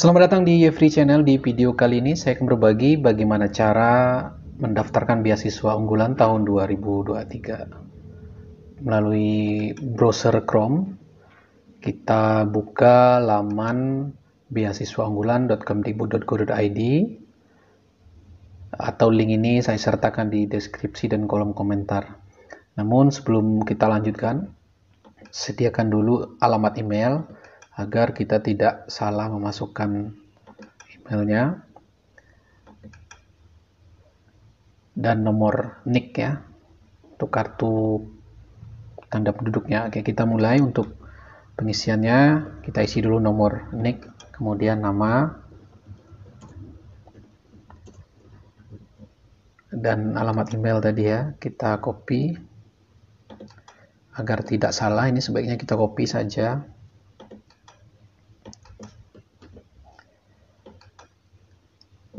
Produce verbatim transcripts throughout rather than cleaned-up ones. Selamat datang di Yefri Channel. Di video kali ini saya akan berbagi bagaimana cara mendaftarkan beasiswa unggulan tahun dua ribu dua puluh tiga. Melalui browser Chrome, kita buka laman beasiswa unggulan dot kemdikbud dot go dot i d atau link ini saya sertakan di deskripsi dan kolom komentar. Namun sebelum kita lanjutkan, sediakan dulu alamat email agar kita tidak salah memasukkan emailnya dan nomor nick ya, untuk kartu tanda penduduknya. Oke, kita mulai. Untuk pengisiannya kita isi dulu nomor nick, kemudian nama dan alamat email tadi ya, kita copy agar tidak salah. Ini sebaiknya kita copy saja.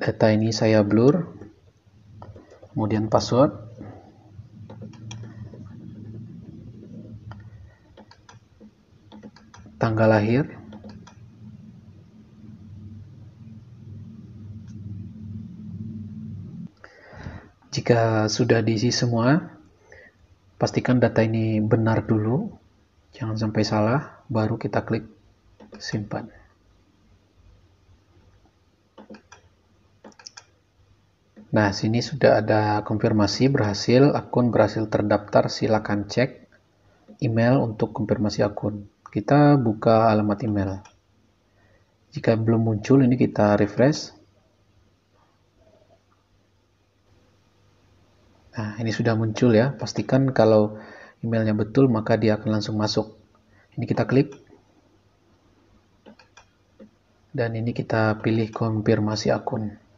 Data ini saya blur, kemudian password, tanggal lahir, jika sudah diisi semua, pastikan data ini benar dulu, jangan sampai salah, baru kita klik simpan. Nah, sini sudah ada konfirmasi berhasil, akun berhasil terdaftar, silakan cek email untuk konfirmasi akun. Kita buka alamat email. Jika belum muncul, ini kita refresh. Nah, ini sudah muncul ya. Pastikan kalau emailnya betul, maka dia akan langsung masuk. Ini kita klik. Dan ini kita pilih konfirmasi akun.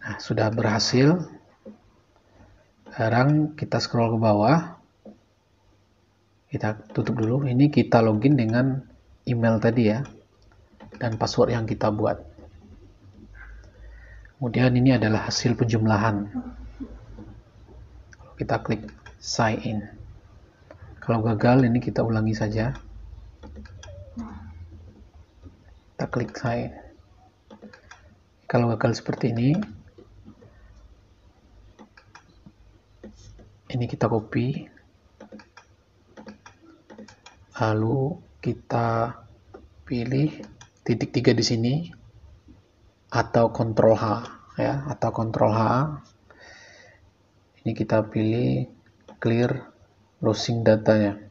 Nah, sudah berhasil. Sekarang kita scroll ke bawah, kita tutup dulu. Ini kita login dengan email tadi ya, dan password yang kita buat. Kemudian ini adalah hasil penjumlahan. Kita klik sign in. Kalau gagal, ini kita ulangi saja. Kita klik sign in. Kalau gagal seperti ini, ini kita copy, lalu kita pilih titik tiga di sini atau Ctrl H ya, atau Ctrl H. Ini kita pilih clear browsing datanya.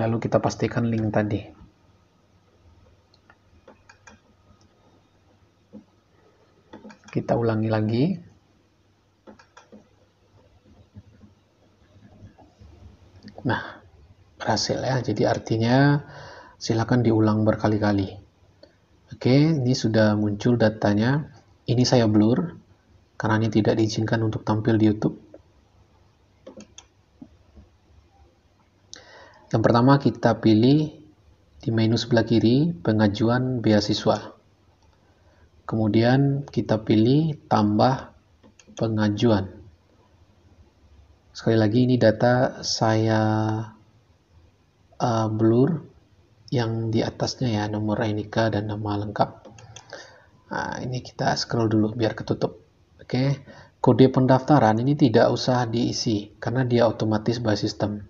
Lalu kita pastikan link tadi. Kita ulangi lagi. Nah, berhasil ya. Jadi artinya silakan diulang berkali-kali. Oke, ini sudah muncul datanya. Ini saya blur karena ini tidak diizinkan untuk tampil di YouTube. Yang pertama kita pilih di menu sebelah kiri pengajuan beasiswa. Kemudian kita pilih tambah pengajuan. Sekali lagi ini data saya uh, blur yang di atasnya ya, nomor I N I K dan nama lengkap. Nah, ini kita scroll dulu biar ketutup. Oke, kode pendaftaran ini tidak usah diisi karena dia otomatis by system.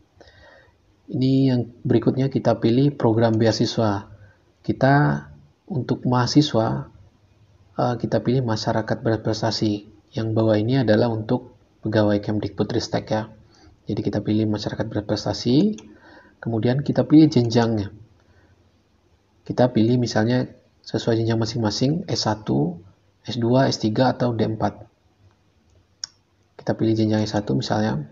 Ini yang berikutnya kita pilih program beasiswa. Kita untuk mahasiswa, kita pilih masyarakat berprestasi. Yang bawah ini adalah untuk pegawai Kemdikbudristek ya. Jadi kita pilih masyarakat berprestasi, kemudian kita pilih jenjangnya. Kita pilih misalnya sesuai jenjang masing-masing, S satu, S dua, S tiga, atau D empat. Kita pilih jenjang S satu misalnya.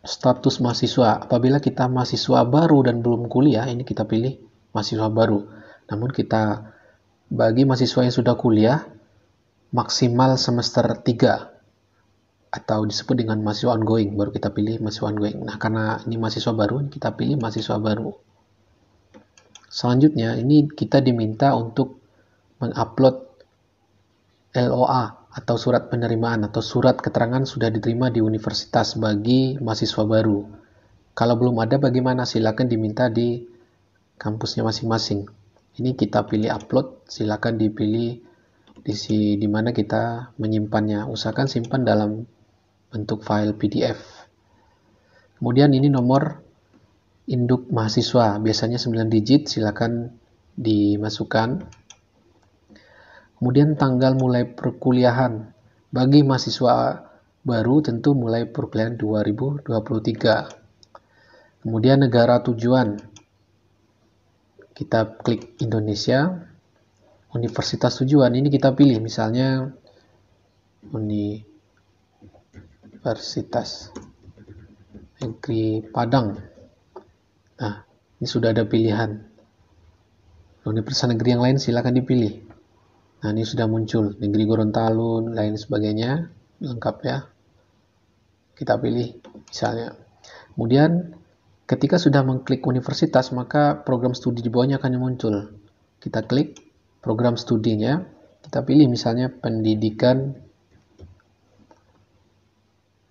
Status mahasiswa, apabila kita mahasiswa baru dan belum kuliah, ini kita pilih mahasiswa baru. Namun kita bagi mahasiswa yang sudah kuliah, maksimal semester tiga, atau disebut dengan mahasiswa ongoing, baru kita pilih mahasiswa ongoing. Nah, karena ini mahasiswa baru, kita pilih mahasiswa baru. Selanjutnya, ini kita diminta untuk mengupload L O A atau surat penerimaan atau surat keterangan sudah diterima di universitas bagi mahasiswa baru. Kalau belum ada bagaimana? Silakan diminta di kampusnya masing-masing. Ini kita pilih upload, silakan dipilih di si di mana kita menyimpannya. Usahakan simpan dalam bentuk file P D F. Kemudian ini nomor induk mahasiswa, biasanya sembilan digit, silakan dimasukkan. Kemudian tanggal mulai perkuliahan. Bagi mahasiswa baru tentu mulai perkuliahan dua ribu dua puluh tiga. Kemudian negara tujuan. Kita klik Indonesia. Universitas tujuan ini kita pilih, misalnya Universitas Negeri Padang. Nah, ini sudah ada pilihan. Universitas negeri yang lain silakan dipilih. Nah, ini sudah muncul, Negeri Gorontalo, lain sebagainya, lengkap ya. Kita pilih misalnya. Kemudian, ketika sudah mengklik universitas, maka program studi di bawahnya akan muncul. Kita klik program studinya, kita pilih misalnya pendidikan,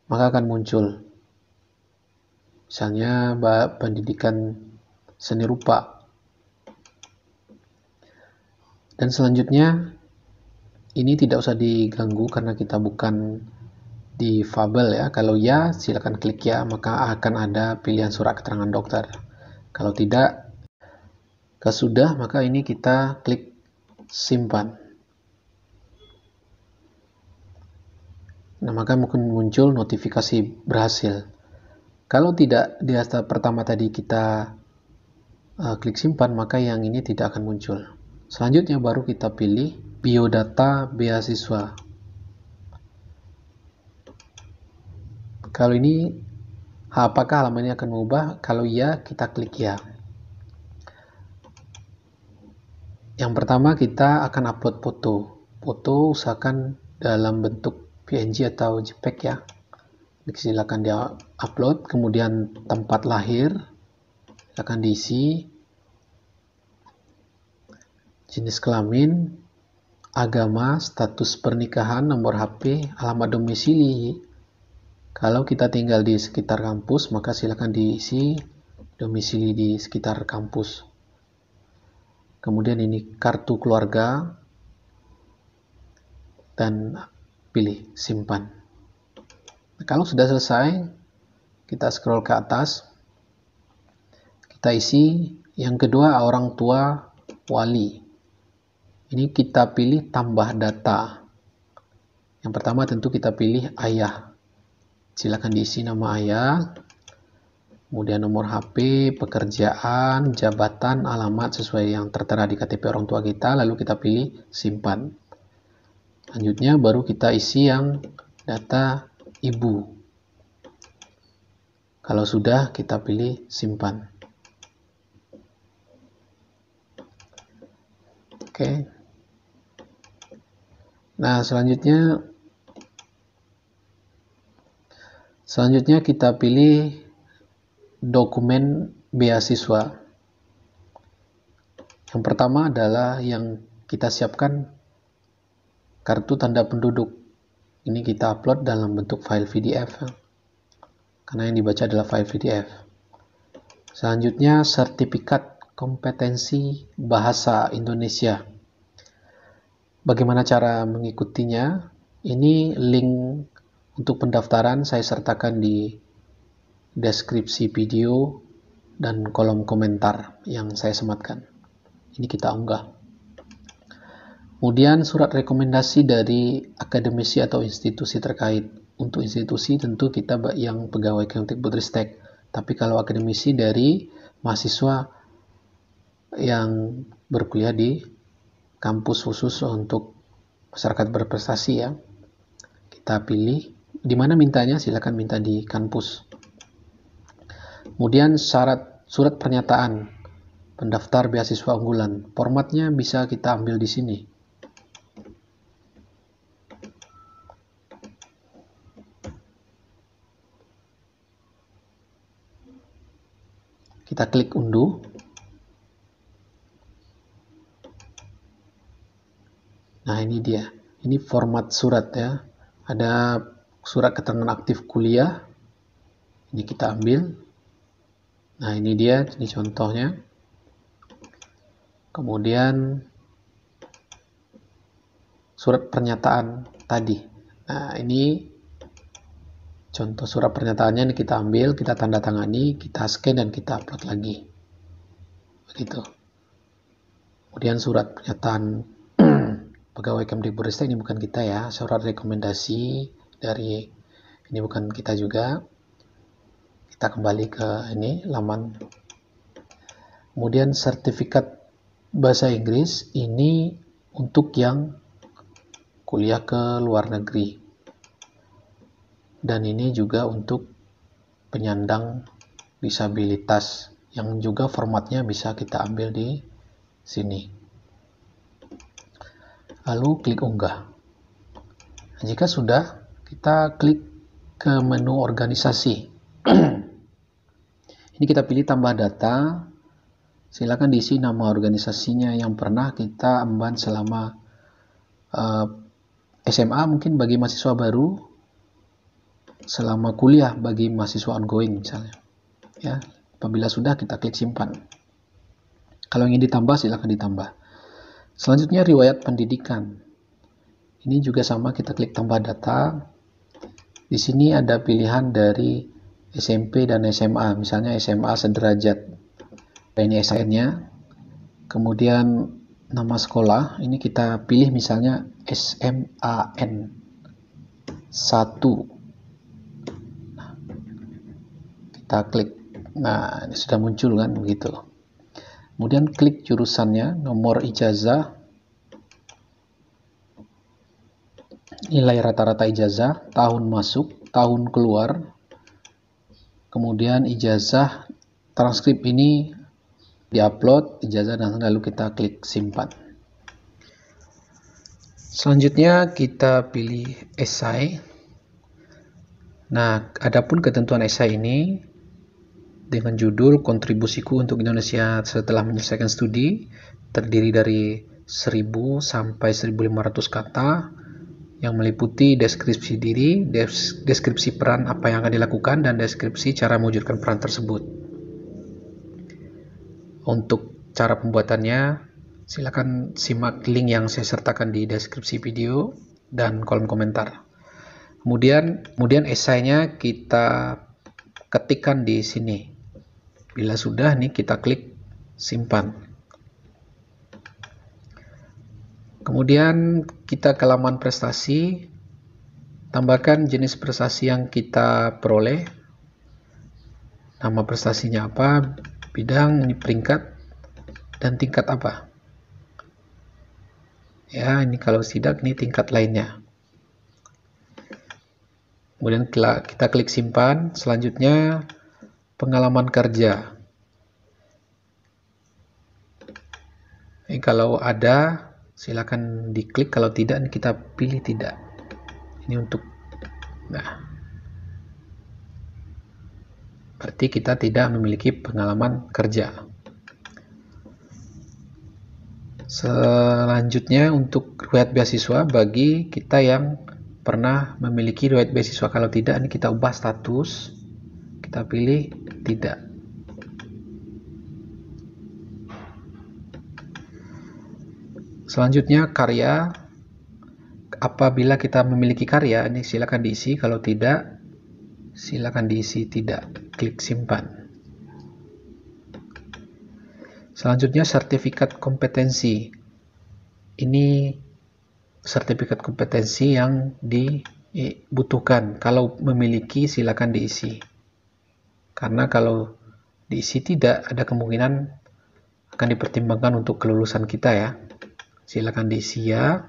maka akan muncul. Misalnya, pendidikan seni rupa. Dan selanjutnya, ini tidak usah diganggu karena kita bukan difabel ya. Kalau ya, silakan klik ya, maka akan ada pilihan surat keterangan dokter. Kalau tidak, kalau sudah, maka ini kita klik simpan. Nah, maka mungkin muncul notifikasi berhasil. Kalau tidak di tahap pertama tadi kita uh, klik simpan, maka yang ini tidak akan muncul. Selanjutnya baru kita pilih biodata beasiswa. Kalau ini, apakah halamannya akan mengubah? Kalau iya, kita klik ya. Yang pertama, kita akan upload foto. Foto usahakan dalam bentuk P N G atau JPEG ya. Silakan dia upload. Kemudian tempat lahir, silakan diisi. Jenis kelamin, agama, status pernikahan, nomor H P, alamat domisili. Kalau kita tinggal di sekitar kampus, maka silakan diisi domisili di sekitar kampus. Kemudian ini kartu keluarga dan pilih simpan. Nah, kalau sudah selesai, kita scroll ke atas. Kita isi yang kedua, orang tua wali. Ini kita pilih tambah data. Yang pertama tentu kita pilih ayah. Silakan diisi nama ayah, kemudian nomor H P, pekerjaan, jabatan, alamat sesuai yang tertera di K T P orang tua kita, lalu kita pilih simpan. Selanjutnya baru kita isi yang data ibu. Kalau sudah, kita pilih simpan. Oke. Nah, selanjutnya Selanjutnya kita pilih dokumen beasiswa. Yang pertama adalah yang kita siapkan, kartu tanda penduduk. Ini kita upload dalam bentuk file P D F, karena yang dibaca adalah file P D F. Selanjutnya sertifikat kompetensi bahasa Indonesia. Bagaimana cara mengikutinya? Ini link untuk pendaftaran saya sertakan di deskripsi video dan kolom komentar yang saya sematkan. Ini kita unggah. Kemudian surat rekomendasi dari akademisi atau institusi terkait. Untuk institusi tentu kita yang pegawai Kemdikbudristek. Tapi kalau akademisi dari mahasiswa yang berkuliah di kampus khusus untuk masyarakat berprestasi ya. Kita pilih. Di mana mintanya? Silakan minta di kampus. Kemudian syarat surat pernyataan pendaftar beasiswa unggulan. Formatnya bisa kita ambil di sini. Kita klik unduh. Nah, ini dia. Ini format surat ya. Ada surat keterangan aktif kuliah. Ini kita ambil. Nah, ini dia, ini contohnya. Kemudian surat pernyataan tadi. Nah, ini contoh surat pernyataannya, ini kita ambil, kita tanda tangani, kita scan dan kita upload lagi. Begitu. Kemudian surat pernyataan pegawai Kemdikbudristek, ini bukan kita ya, surat rekomendasi dari, ini bukan kita juga. Kita kembali ke ini laman. Kemudian sertifikat bahasa Inggris, ini untuk yang kuliah ke luar negeri. Dan ini juga untuk penyandang disabilitas, yang juga formatnya bisa kita ambil di sini. Lalu klik unggah. Nah, jika sudah, kita klik ke menu organisasi. Ini kita pilih tambah data. Silakan diisi nama organisasinya yang pernah kita emban selama uh, S M A mungkin bagi mahasiswa baru, selama kuliah bagi mahasiswa ongoing misalnya. Ya, apabila sudah kita klik simpan. Kalau ingin ditambah silakan ditambah. Selanjutnya riwayat pendidikan. Ini juga sama, kita klik tambah data. Di sini ada pilihan dari S M P dan S M A. Misalnya S M A sederajat. Ini S N-nya. Kemudian nama sekolah. Ini kita pilih misalnya S M A N satu. Nah, kita klik. Nah, ini sudah muncul kan, begitu. Kemudian klik jurusannya, nomor ijazah, nilai rata-rata ijazah, tahun masuk, tahun keluar, kemudian ijazah, transkrip ini diupload, ijazah, dan lalu kita klik simpan. Selanjutnya kita pilih esai. Nah, adapun ketentuan esai ini, dengan judul kontribusiku untuk Indonesia setelah menyelesaikan studi, terdiri dari seribu sampai seribu lima ratus kata yang meliputi deskripsi diri, deskripsi peran apa yang akan dilakukan, dan deskripsi cara mewujudkan peran tersebut. Untuk cara pembuatannya, silakan simak link yang saya sertakan di deskripsi video dan kolom komentar. Kemudian, kemudian esainya kita ketikkan di sini. Bila sudah, nih kita klik simpan. Kemudian kita ke laman prestasi, tambahkan jenis prestasi yang kita peroleh, nama prestasinya apa, bidang, ini peringkat, dan tingkat apa. Ya, ini kalau tidak, ini tingkat lainnya. Kemudian kita klik simpan. Selanjutnya, pengalaman kerja. Ini kalau ada silakan diklik, kalau tidak kita pilih tidak. Ini untuk, nah, berarti kita tidak memiliki pengalaman kerja. Selanjutnya untuk riwayat beasiswa bagi kita yang pernah memiliki riwayat beasiswa, kalau tidak ini kita ubah status, kita pilih tidak. Selanjutnya karya, apabila kita memiliki karya ini silakan diisi, kalau tidak silakan diisi tidak, klik simpan. Selanjutnya sertifikat kompetensi, ini sertifikat kompetensi yang dibutuhkan, kalau memiliki silakan diisi, karena kalau diisi tidak ada kemungkinan akan dipertimbangkan untuk kelulusan kita ya. Silakan diisi ya.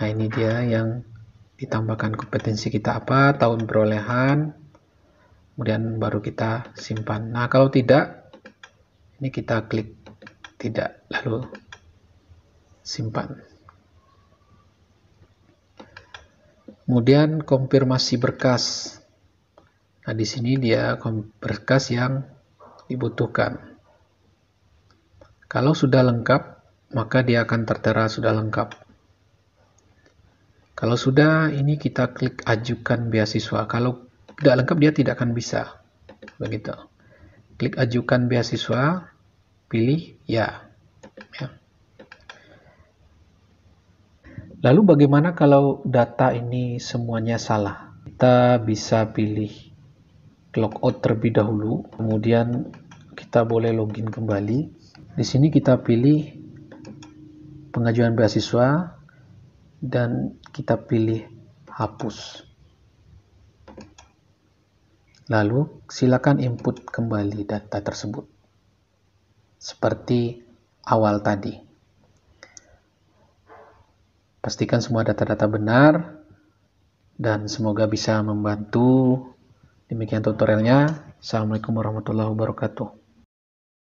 Nah, ini dia yang ditambahkan, kompetensi kita apa, tahun perolehan, kemudian baru kita simpan. Nah, kalau tidak, ini kita klik tidak, lalu simpan. Kemudian konfirmasi berkas. Nah, di sini dia berkas yang dibutuhkan. Kalau sudah lengkap, maka dia akan tertera sudah lengkap. Kalau sudah, ini kita klik ajukan beasiswa. Kalau tidak lengkap, dia tidak akan bisa. Begitu. Klik ajukan beasiswa, pilih ya. ya. Lalu bagaimana kalau data ini semuanya salah? Kita bisa pilih logout terlebih dahulu, kemudian kita boleh login kembali. Di sini kita pilih pengajuan beasiswa, dan kita pilih hapus. Lalu silakan input kembali data tersebut seperti awal tadi. Pastikan semua data-data benar, dan semoga bisa membantu. Demikian tutorialnya. Assalamualaikum warahmatullahi wabarakatuh.